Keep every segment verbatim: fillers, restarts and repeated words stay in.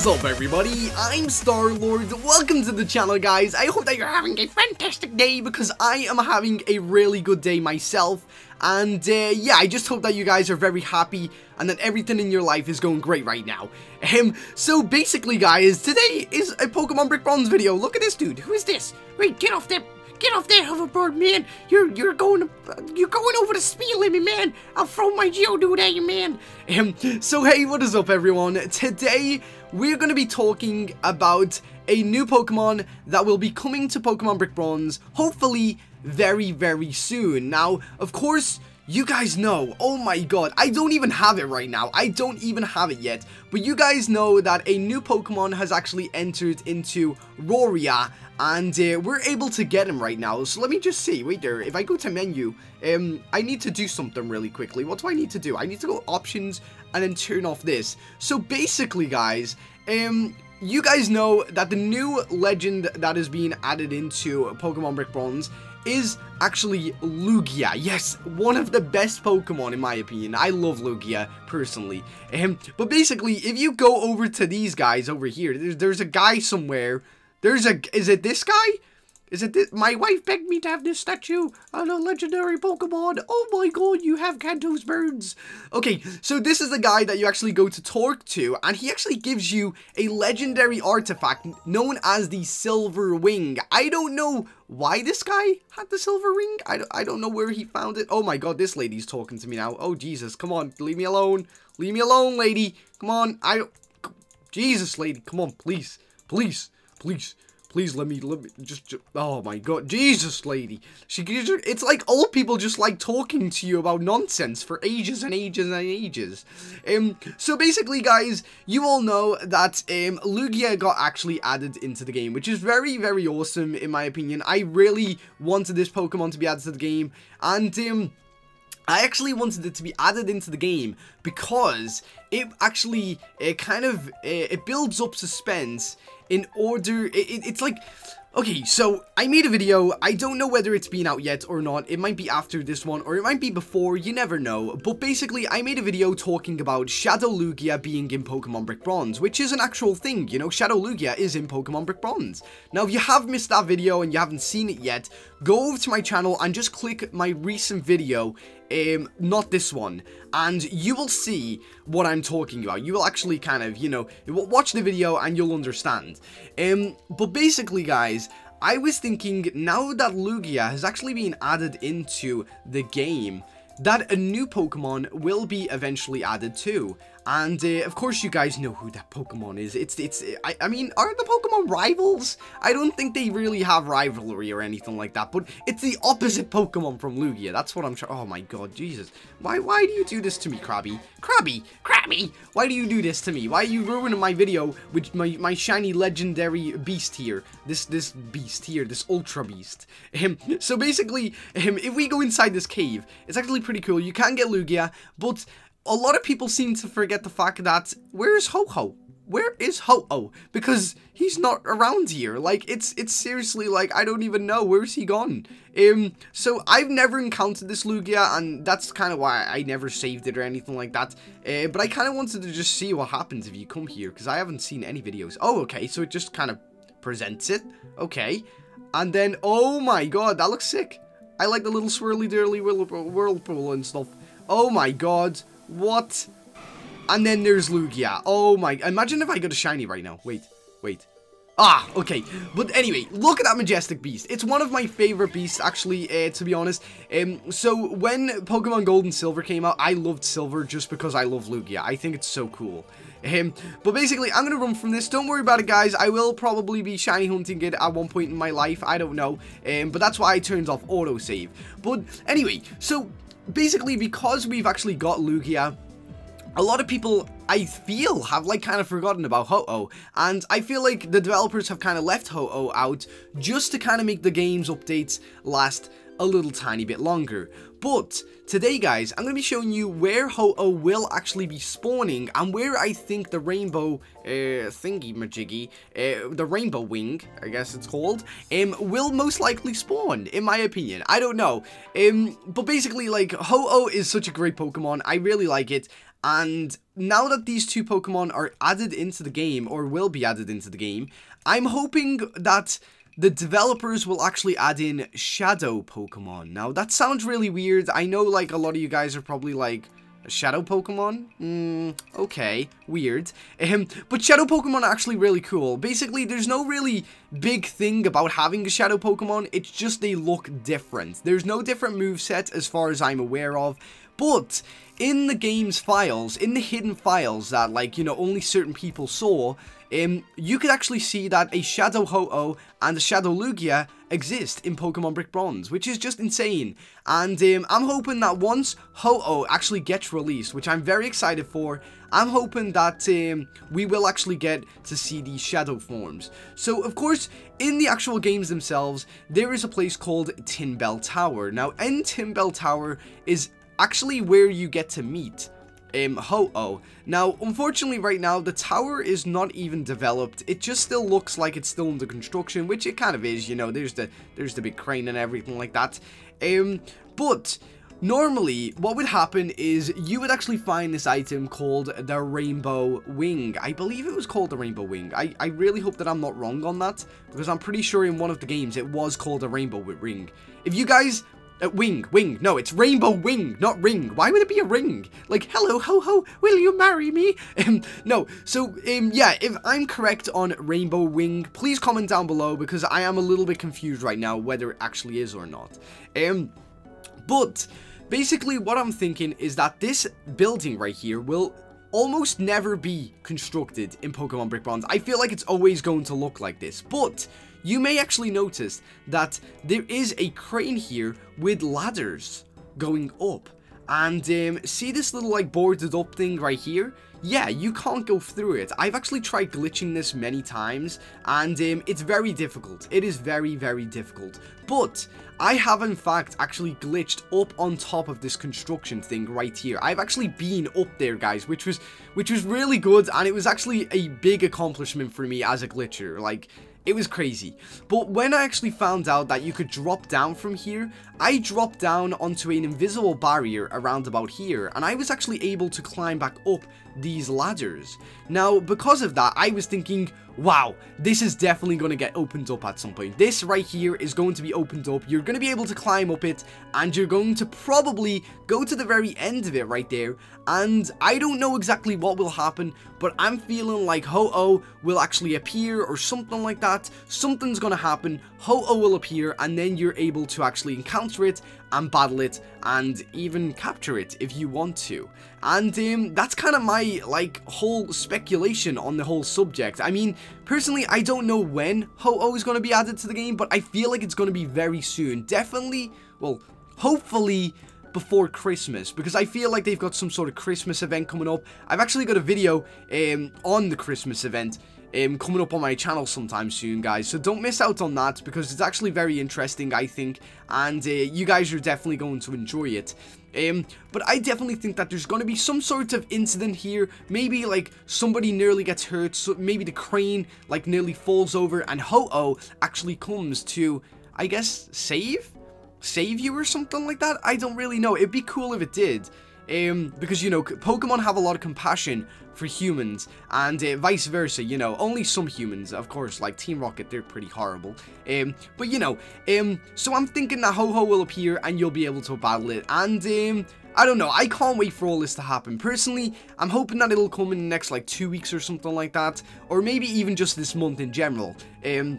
is up, everybody? I'm Starlord. Welcome to the channel, guys. I hope that you're having a fantastic day, because I am having a really good day myself. And uh, yeah, I just hope that you guys are very happy and that everything in your life is going great right now. Um, so basically, guys, today is a Pokemon Brick Bronze video. Look at this dude. Who is this? Wait, get off there. Get off that hoverboard, man! You're you're going you're going over the speed limit, man! I'll throw my Geodude at you, man! Um, so hey, what is up, everyone? Today we're gonna be talking about a new Pokemon that will be coming to Pokemon Brick Bronze, hopefully very very soon. Now, of course, you guys know. Oh my god, I don't even have it right now. I don't even have it yet. But you guys know that a new Pokemon has actually entered into Roria, and uh, we're able to get him right now. So let me just see. Wait there. If I go to menu, um, I need to do something really quickly. What do I need to do? I need to go options and then turn off this. So basically, guys, um, you guys know that the new legend that is being added into Pokemon Brick Bronze is actually Lugia. Yes, one of the best Pokemon in my opinion. I love Lugia personally. Um, but basically, if you go over to these guys over here, there's, there's a guy somewhere. There's a, is it this guy? Is it this? My wife begged me to have this statue on a legendary Pokemon. Oh my god, you have Kanto's birds. Okay, so this is the guy that you actually go to talk to, and he actually gives you a legendary artifact known as the Silver Wing. I don't know why this guy had the Silver Ring. I don't, I don't know where he found it. Oh my god, this lady's talking to me now. Oh Jesus, come on, leave me alone. Leave me alone, lady. Come on, I don't... Jesus, lady, come on, please. Please, please. Please let me, let me, just, just, oh my god, Jesus, lady. She, it's like old people just like talking to you about nonsense for ages and ages and ages. Um, so basically, guys, you all know that um, Lugia got actually added into the game, which is very, very awesome, in my opinion. I really wanted this Pokemon to be added to the game, and um, I actually wanted it to be added into the game because it actually, it kind of, it, it builds up suspense. In order, it, it, it's like, okay, so I made a video, I don't know whether it's been out yet or not, it might be after this one, or it might be before, you never know, but basically I made a video talking about Shadow Lugia being in Pokemon Brick Bronze, which is an actual thing, you know, Shadow Lugia is in Pokemon Brick Bronze. Now, if you have missed that video and you haven't seen it yet, go over to my channel and just click my recent video, um, not this one, and you will see what I'm talking about. You will actually kind of, you know, watch the video and you'll understand. Um, but basically, guys, I was thinking now that Lugia has actually been added into the game, that a new Pokemon will be eventually added too. And uh, of course, you guys know who that Pokemon is. It's, it's, I, I mean, are the Pokemon rivals? I don't think they really have rivalry or anything like that, but it's the opposite Pokemon from Lugia. That's what I'm trying. Oh my god, Jesus. Why, why do you do this to me, Krabby? Krabby, Krabby, why do you do this to me? Why are you ruining my video with my, my shiny legendary beast here? This, this beast here, this ultra beast. Um, so basically, um, if we go inside this cave, it's actually pretty cool. You can get Lugia, but a lot of people seem to forget the fact that, where is Ho-Oh? Where is Ho-Oh? Because he's not around here. Like, it's it's seriously, like, I don't even know. Where's he gone? Um, so I've never encountered this Lugia, and that's kind of why I never saved it or anything like that. Uh, but I kind of wanted to just see what happens if you come here, because I haven't seen any videos. Oh, okay, so it just kind of presents it. Okay. And then, oh my god, that looks sick. I like the little swirly-dirly whirlpool and stuff. Oh my god. What? And then there's Lugia. Oh my, imagine if I got a shiny right now. Wait, wait. Ah, okay. But anyway, look at that majestic beast. It's one of my favorite beasts, actually, uh, to be honest. Um, so when Pokemon Gold and Silver came out, I loved Silver just because I love Lugia. I think it's so cool. Um, but basically, I'm going to run from this. Don't worry about it, guys. I will probably be shiny hunting it at one point in my life. I don't know. Um, but that's why I turned off autosave. But anyway, so basically, because we've actually got Lugia, a lot of people, I feel, have like kind of forgotten about Ho-Oh, and I feel like the developers have kind of left Ho-Oh out just to kind of make the game's updates last a little tiny bit longer. But today, guys, I'm going to be showing you where Ho-Oh will actually be spawning, and where I think the rainbow uh, thingy-majiggy, uh, the Rainbow Wing, I guess it's called, um, will most likely spawn, in my opinion. I don't know. Um, but basically, like, Ho-Oh is such a great Pokemon. I really like it. And now that these two Pokemon are added into the game, or will be added into the game, I'm hoping that the developers will actually add in Shadow Pokemon. Now, that sounds really weird. I know, like, a lot of you guys are probably like, Shadow Pokemon? Mm, okay, weird. Um, but Shadow Pokemon are actually really cool. Basically, there's no really big thing about having a Shadow Pokemon. It's just they look different. There's no different moveset as far as I'm aware of. But in the game's files, in the hidden files that, like, you know, only certain people saw, um, you could actually see that a Shadow Ho-Oh and a Shadow Lugia exist in Pokemon Brick Bronze, which is just insane. And um, I'm hoping that once Ho-Oh actually gets released, which I'm very excited for, I'm hoping that um, we will actually get to see these shadow forms. So, of course, in the actual games themselves, there is a place called Tin Bell Tower. Now, in Tin Bell Tower is actually where you get to meet um, Ho-Oh. Now, unfortunately right now, the tower is not even developed. It just still looks like it's still under construction, which it kind of is, you know, there's the, there's the big crane and everything like that. Um, but normally, what would happen is you would actually find this item called the Rainbow Wing. I believe it was called the Rainbow Wing. I, I really hope that I'm not wrong on that, because I'm pretty sure in one of the games it was called a Rainbow Ring. If you guys... Uh, wing, wing, no, it's Rainbow Wing, not ring. Why would it be a ring? Like, hello, Ho-Oh, will you marry me? Um, no, so, um, yeah, if I'm correct on Rainbow Wing, please comment down below, because I am a little bit confused right now whether it actually is or not. Um, but, basically, what I'm thinking is that this building right here will almost never be constructed in Pokemon Brick Bronze. I feel like it's always going to look like this, but you may actually notice that there is a crane here with ladders going up. And um, see this little, like, boarded up thing right here? Yeah, you can't go through it. I've actually tried glitching this many times, and um, it's very difficult. It is very, very difficult. But I have, in fact, actually glitched up on top of this construction thing right here. I've actually been up there, guys, which was, which was really good, and it was actually a big accomplishment for me as a glitcher. Like, it was crazy. But when I actually found out that you could drop down from here, I dropped down onto an invisible barrier around about here, and I was actually able to climb back up these ladders. Now, because of that, I was thinking, wow, this is definitely going to get opened up at some point. This right here is going to be opened up. You're going to be able to climb up it, and you're going to probably go to the very end of it right there. And I don't know exactly what will happen, but I'm feeling like Ho-Oh will actually appear or something like that. Something's going to happen. Ho-Oh will appear, and then you're able to actually encounter it and battle it and even capture it if you want to. And um, that's kind of my, like, whole speculation on the whole subject. I mean, personally, I don't know when Ho-Oh is going to be added to the game, but I feel like it's going to be very soon. Definitely, well, hopefully before Christmas, because I feel like they've got some sort of Christmas event coming up. I've actually got a video um, on the Christmas event Um, coming up on my channel sometime soon, guys, so don't miss out on that, because it's actually very interesting, I think, and uh, you guys are definitely going to enjoy it. Um, but I definitely think that there's going to be some sort of incident here. Maybe, like, somebody nearly gets hurt, so maybe the crane, like, nearly falls over, and Ho-Oh actually comes to, I guess, save? Save you or something like that? I don't really know. It'd be cool if it did. Um, because, you know, Pokemon have a lot of compassion for humans, and uh, vice versa, you know, only some humans, of course, like Team Rocket, they're pretty horrible, um, but, you know, um, so I'm thinking that Ho-Oh will appear, and you'll be able to battle it, and, um, I don't know, I can't wait for all this to happen. Personally, I'm hoping that it'll come in the next, like, two weeks or something like that, or maybe even just this month in general, um,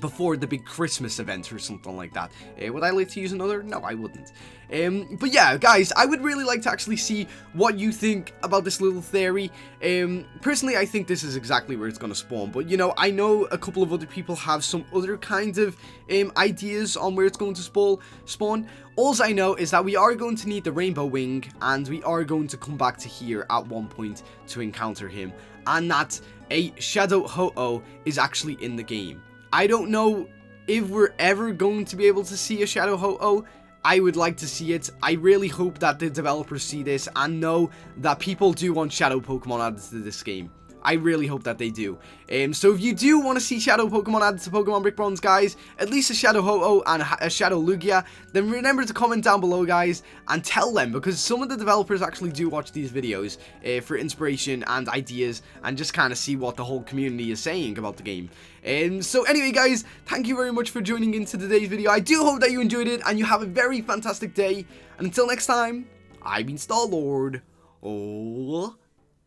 before the big Christmas event or something like that. Uh, would I like to use another? No, I wouldn't. Um, but yeah, guys, I would really like to actually see what you think about this little theory. Um, personally, I think this is exactly where it's going to spawn. But, you know, I know a couple of other people have some other kinds of um, ideas on where it's going to spawn. spawn. All I know is that we are going to need the Rainbow Wing, and we are going to come back to here at one point to encounter him. And that a Shadow Ho-Oh is actually in the game. I don't know if we're ever going to be able to see a Shadow Ho-Oh. I would like to see it. I really hope that the developers see this and know that people do want Shadow Pokemon added to this game. I really hope that they do. Um, so if you do want to see Shadow Pokemon added to Pokemon Brick Bronze, guys, at least a Shadow Ho-Oh and a Shadow Lugia, then remember to comment down below, guys, and tell them, because some of the developers actually do watch these videos uh, for inspiration and ideas, and just kind of see what the whole community is saying about the game. Um, so anyway, guys, thank you very much for joining into today's video. I do hope that you enjoyed it, and you have a very fantastic day. And until next time, I've been Starlord. Oh,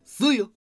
see ya.